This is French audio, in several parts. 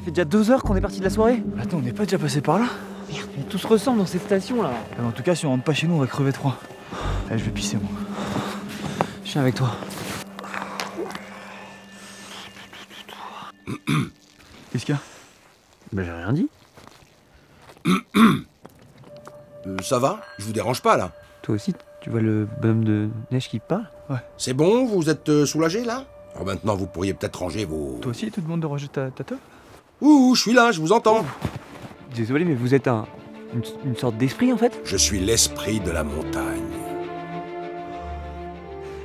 Ça fait déjà 2 heures qu'on est parti de la soirée. Attends, on n'est pas déjà passé par là? Merde, mais tout se ressemble dans cette station là. Ah, en tout cas, si on rentre pas chez nous, on va crever de froid. Là, je vais pisser moi. Je viens avec toi. Qu'est-ce qu'il y a? Bah j'ai rien dit. Ça va? Je vous dérange pas là? Toi aussi, tu vois le bonhomme de neige qui parle? Ouais. C'est bon, vous êtes soulagé là? Alors maintenant vous pourriez peut-être ranger vos... Toi aussi, tu demandes de ranger ta teuf? Ouh, je suis là, je vous entends. Désolé, mais vous êtes une sorte d'esprit en fait? Je suis l'esprit de la montagne.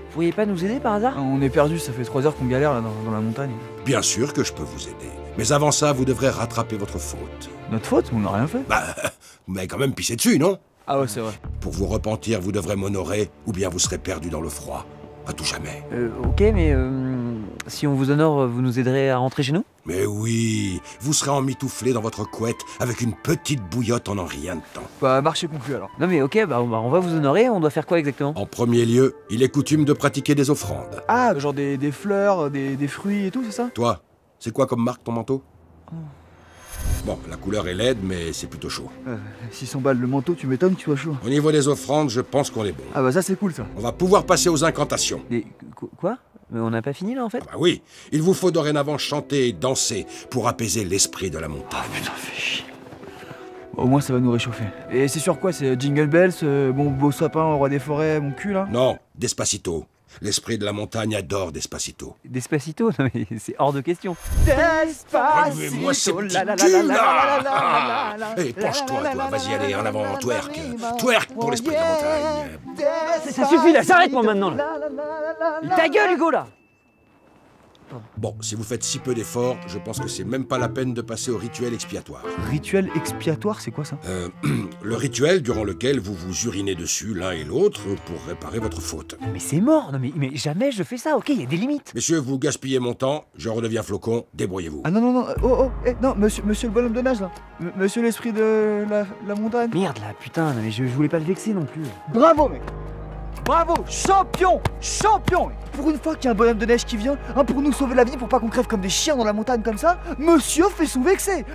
Vous pourriez pas nous aider par hasard? On est perdus, ça fait 3 heures qu'on galère là dans la montagne. Bien sûr que je peux vous aider. Mais avant ça, vous devrez rattraper votre faute. Notre faute? On n'a rien fait. Bah, vous m'avez quand même pissé dessus, non? Ah ouais, c'est vrai. Pour vous repentir, vous devrez m'honorer, ou bien vous serez perdu dans le froid. À tout jamais. Ok, mais si on vous honore, vous nous aiderez à rentrer chez nous? Mais oui, vous serez emmitouflé dans votre couette avec une petite bouillotte en rien de temps. Bah, marché conclu alors. Non mais ok, bah on va vous honorer, on doit faire quoi exactement? En premier lieu, il est coutume de pratiquer des offrandes. Ah, genre des fleurs, des fruits et tout, c'est ça? Toi, c'est quoi comme marque ton manteau? Oh. Bon, la couleur est laide, mais c'est plutôt chaud. 600 balles le manteau, tu m'étonnes qu'il soit chaud. Au niveau des offrandes, je pense qu'on est bon. Ah bah ça c'est cool ça. On va pouvoir passer aux incantations. Mais quoi? Mais on n'a pas fini là en fait? Ah bah oui, il vous faut dorénavant chanter et danser pour apaiser l'esprit de la montagne. Ah putain, fais chier. Bon, au moins ça va nous réchauffer. Et c'est sur quoi? C'est Jingle Bells, bon beau sapin, roi des forêts, mon cul là? Non, Despacito. L'esprit de la montagne adore Despacito. Despacito? Non mais c'est hors de question. Despacito. Moi c'est hey, penche-toi, toi, vas-y, allez, en avant, twerk. Twerk pour l'esprit de la montagne. Ça suffit, là, s'arrête-moi maintenant, là. Ta gueule, Hugo, là. Bon, si vous faites si peu d'efforts, je pense que c'est même pas la peine de passer au rituel expiatoire. Rituel expiatoire, c'est quoi ça? Le rituel durant lequel vous vous urinez dessus l'un et l'autre pour réparer votre faute. Mais c'est mort, non mais jamais je fais ça, ok, il y a des limites. Messieurs, vous gaspillez mon temps, je redeviens flocon, débrouillez-vous. Ah non, non, non, oh, oh, eh, non, monsieur le bonhomme de nage, là, monsieur l'esprit de la montagne. Merde, là, putain, non, mais je voulais pas le vexer non plus. Bravo, mec. Bravo, champion, champion. Pour une fois qu'il y a un bonhomme de neige qui vient, hein, pour nous sauver la vie, pour pas qu'on crève comme des chiens dans la montagne comme ça, monsieur fait sous-vexer.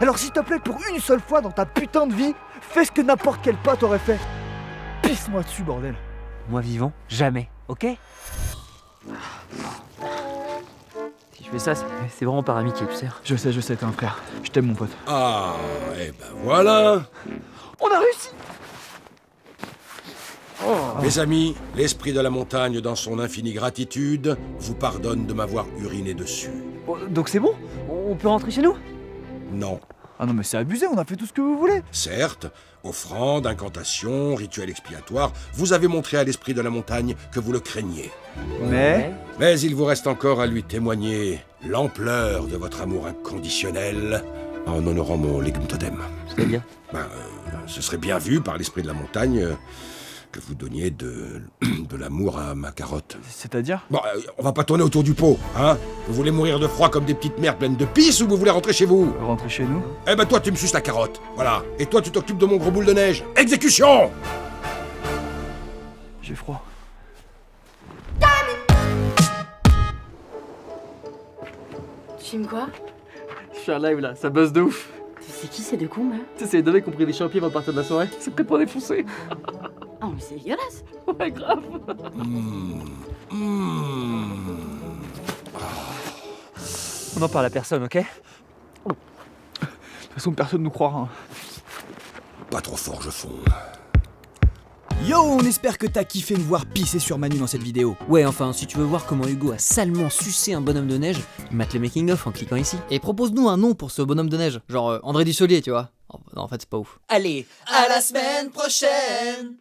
Alors s'il te plaît, pour une seule fois dans ta putain de vie, fais ce que n'importe quel pote aurait fait. Pisse-moi dessus, bordel. Moi vivant, jamais, ok? Si je fais ça, c'est vraiment par amitié, tu sais. Je sais, t'es un frère. Je t'aime, mon pote. Ah, et ben voilà. On a réussi. Oh. Mes amis, l'esprit de la montagne, dans son infinie gratitude, vous pardonne de m'avoir uriné dessus. Donc c'est bon? On peut rentrer chez nous? Non. Ah non mais c'est abusé, on a fait tout ce que vous voulez. Certes, offrandes, incantations, rituels expiatoires, vous avez montré à l'esprit de la montagne que vous le craignez. Mais il vous reste encore à lui témoigner l'ampleur de votre amour inconditionnel en honorant mon légume totem. C'est bien. Ce serait bien vu par l'esprit de la montagne... que vous donniez de l'amour à ma carotte. C'est-à-dire? Bon, on va pas tourner autour du pot, hein? Vous voulez mourir de froid comme des petites merdes pleines de pisse ou vous voulez rentrer chez vous? Rentrer chez nous? Eh ben toi tu me suces la carotte, voilà. Et toi tu t'occupes de mon gros boule de neige. Exécution! J'ai froid. Tu filmes quoi? Je suis en live là, ça buzz de ouf. C'est qui ces deux cons là? C'est les deux mecs qui ont pris des champignons avant de partir de la soirée. C'est prêt pour défoncer. Oh mais c'est dégueulasse. Ouais, grave. On en parle à personne, ok? De toute façon, personne nous croira. Hein. Pas trop fort, je fonds. Yo, on espère que t'as kiffé me voir pisser sur Manu dans cette vidéo. Ouais, enfin, si tu veux voir comment Hugo a salement sucé un bonhomme de neige, mate le making of en cliquant ici. Et propose-nous un nom pour ce bonhomme de neige, genre André Dussolier, tu vois. Oh, non, en fait, c'est pas ouf. Allez, à la semaine prochaine.